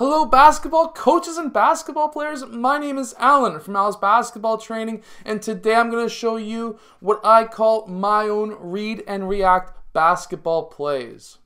Hello basketball coaches and basketball players, my name is Alan from Al's Basketball Training, and today I'm going to show you what I call my own read and react basketball plays.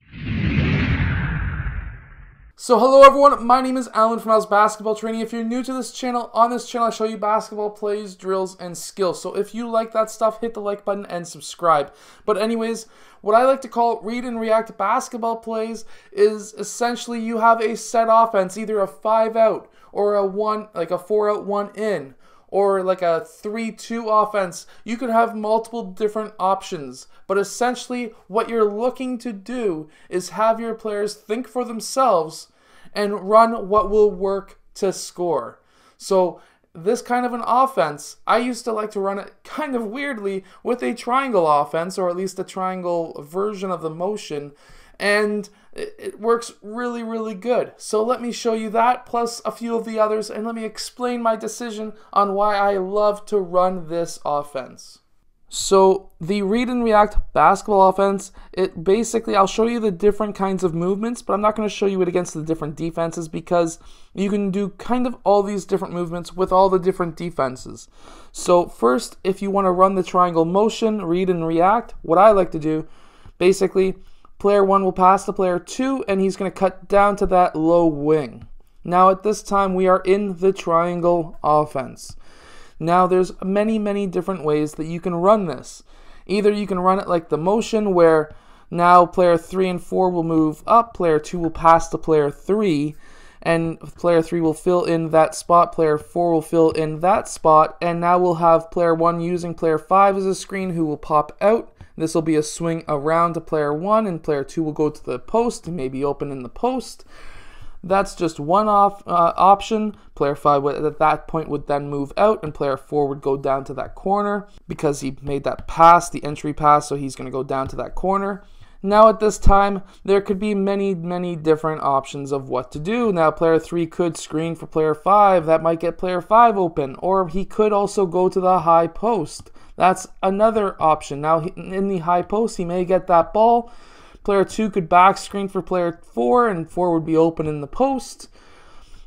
So hello everyone, my name is Alan from Al's Basketball Training. If you're new to this channel, on this channel I show you basketball plays, drills, and skills. So if you like that stuff, hit the like button and subscribe. But anyways, what I like to call read and react basketball plays is essentially you have a set offense, either a 5-out or a 4-out 1-in. Or like a 3-2 offense. You could have multiple different options, but essentially what you're looking to do is have your players think for themselves and run what will work to score. So this kind of an offense, I used to like to run it kind of weirdly with a triangle offense, or at least a triangle version of the motion, and it works really, really good. So let me show you that, plus a few of the others, and let me explain my decision on why I love to run this offense. So the read and react basketball offense, it basically, I'll show you the different kinds of movements, but I'm not going to show you it against the different defenses because you can do kind of all these different movements with all the different defenses. So first, if you want to run the triangle motion, read and react, what I like to do, basically, player 1 will pass to player 2, and he's going to cut down to that low wing. Now at this time, we are in the triangle offense. Now there's many, many different ways that you can run this. Either you can run it like the motion, where now player 3 and 4 will move up, player 2 will pass to player 3, and player 3 will fill in that spot, player 4 will fill in that spot, and now we'll have player 1 using player 5 as a screen, who will pop out. This will be a swing around to player 1, and player 2 will go to the post and maybe open in the post. That's just one option. Player 5 would, at that point, would then move out, and player 4 would go down to that corner because he made that pass, the entry pass, so he's going to go down to that corner. Now at this time, there could be many, many different options of what to do. Now player 3 could screen for player 5. That might get player 5 open, or he could also go to the high post. That's another option. Now in the high post, he may get that ball. Player 2 could back screen for player 4, and 4 would be open in the post.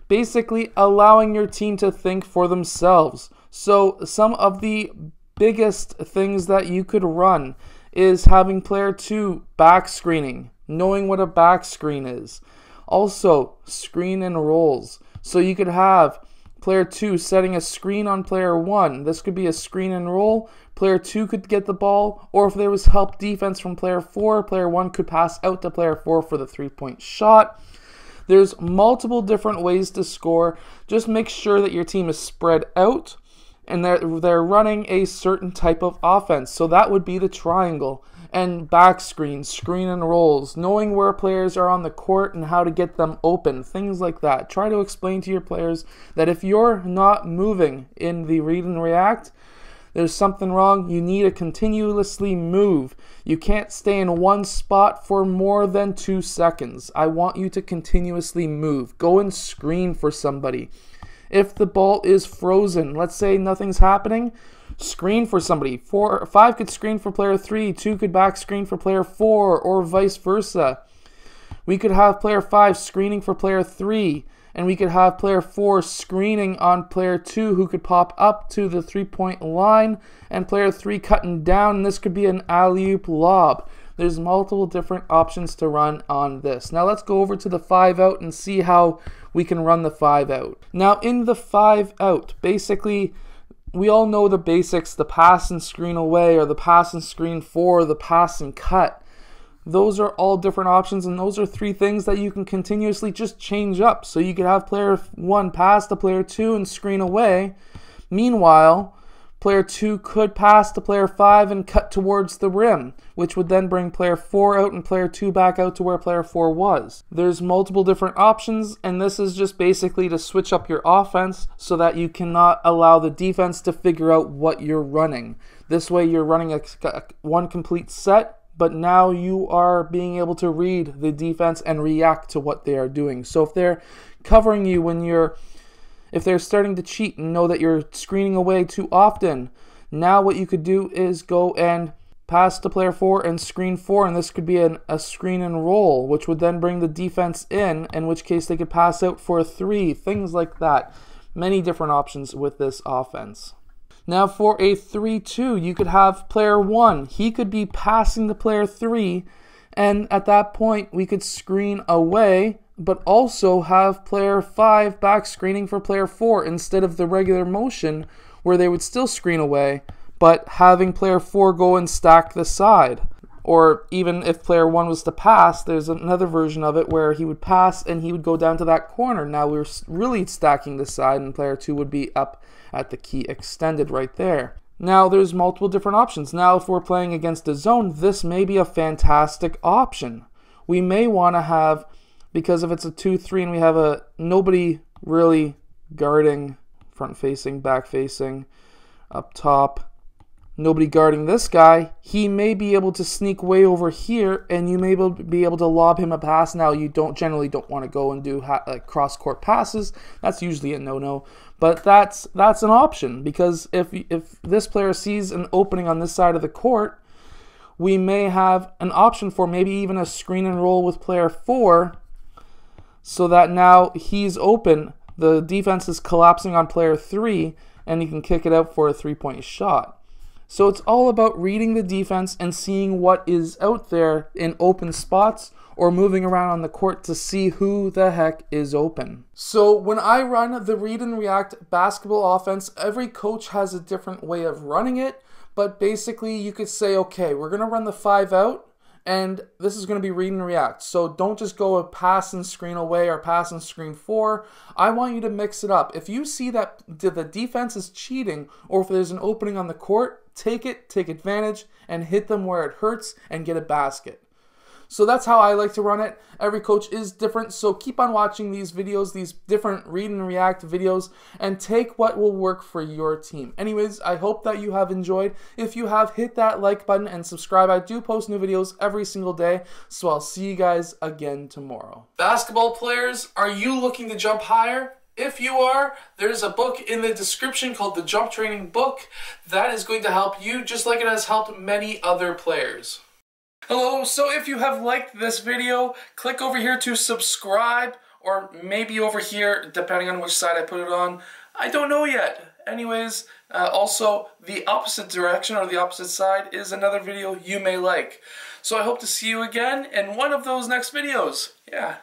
Basically allowing your team to think for themselves. So some of the biggest things that you could run is having player 2 back screening, knowing what a back screen is. Also, screen and rolls. So you could have player 2 setting a screen on player 1. This could be a screen and roll. Player 2 could get the ball, or if there was help defense from player 4, player 1 could pass out to player 4 for the three-point shot. There's multiple different ways to score. Just make sure that your team is spread out and they're running a certain type of offense. So that would be the triangle and back screen, screen and rolls, knowing where players are on the court and how to get them open, things like that. Try to explain to your players that if you're not moving in the read and react, there's something wrong. You need to continuously move. You can't stay in one spot for more than 2 seconds. I want you to continuously move. Go and screen for somebody. If the ball is frozen, let's say nothing's happening, screen for somebody. 5 could screen for player 3, 2 could back screen for player 4, or vice versa. We could have player 5 screening for player 3, and we could have player 4 screening on player 2, who could pop up to the three-point line, and player 3 cutting down, and this could be an alley-oop lob. There's multiple different options to run on this. Now let's go over to the 5-out and see how we can run the 5-out. Now in the 5-out, basically, we all know the basics, the pass and screen away, or the pass and screen for, the pass and cut. Those are all different options, and those are 3 things that you can continuously just change up. So you could have player 1 pass to player 2 and screen away. Meanwhile, player 2 could pass to player 5 and cut towards the rim, which would then bring player 4 out and player 2 back out to where player 4 was. There's multiple different options, and this is just basically to switch up your offense so that you cannot allow the defense to figure out what you're running. This way you're running one complete set, but now you are being able to read the defense and react to what they are doing. So if they're covering you when you're if they're starting to cheat and know that you're screening away too often, now what you could do is go and pass to player 4 and screen 4, and this could be a screen and roll, which would then bring the defense in which case they could pass out for a 3, things like that. Many different options with this offense. Now for a 3-2, you could have player 1. He could be passing to player 3, and at that point we could screen away, but also have player 5 back screening for player 4 instead of the regular motion where they would still screen away, but having player 4 go and stack the side. Or even if player 1 was to pass, there's another version of it where he would pass and he would go down to that corner. Now we're really stacking the side, and player 2 would be up at the key extended right there. Now there's multiple different options. Now if we're playing against a zone, this may be a fantastic option. We may want to have, because if it's a 2-3 and we have a nobody really guarding, front facing, back facing, up top, nobody guarding this guy, he may be able to sneak way over here and you may be able to lob him a pass. Now you generally don't want to go and do cross-court passes. That's usually a no-no, but that's an option, because if this player sees an opening on this side of the court, we may have an option for maybe even a screen and roll with player 4, so that now he's open, the defense is collapsing on player 3, and he can kick it out for a 3-point shot. So it's all about reading the defense and seeing what is out there in open spots, or moving around on the court to see who the heck is open. So when I run the read and react basketball offense, every coach has a different way of running it, but basically you could say, okay, we're going to run the 5 out, and this is going to be read and react. So don't just go a pass and screen away or pass and screen 4. I want you to mix it up. If you see that the defense is cheating, or if there's an opening on the court, take it, take advantage, and hit them where it hurts and get a basket. So that's how I like to run it. Every coach is different, so keep on watching these videos, these different read and react videos, and take what will work for your team. Anyways, I hope that you have enjoyed. If you have, hit that like button and subscribe. I do post new videos every single day, so I'll see you guys again tomorrow. Basketball players, are you looking to jump higher? If you are, there's a book in the description called the Jump Training Book that is going to help you just like it has helped many other players. Hello, so if you have liked this video, click over here to subscribe, or maybe over here, depending on which side I put it on. I don't know yet. Anyways, also the opposite direction, or the opposite side, is another video you may like. So I hope to see you again in one of those next videos. Yeah.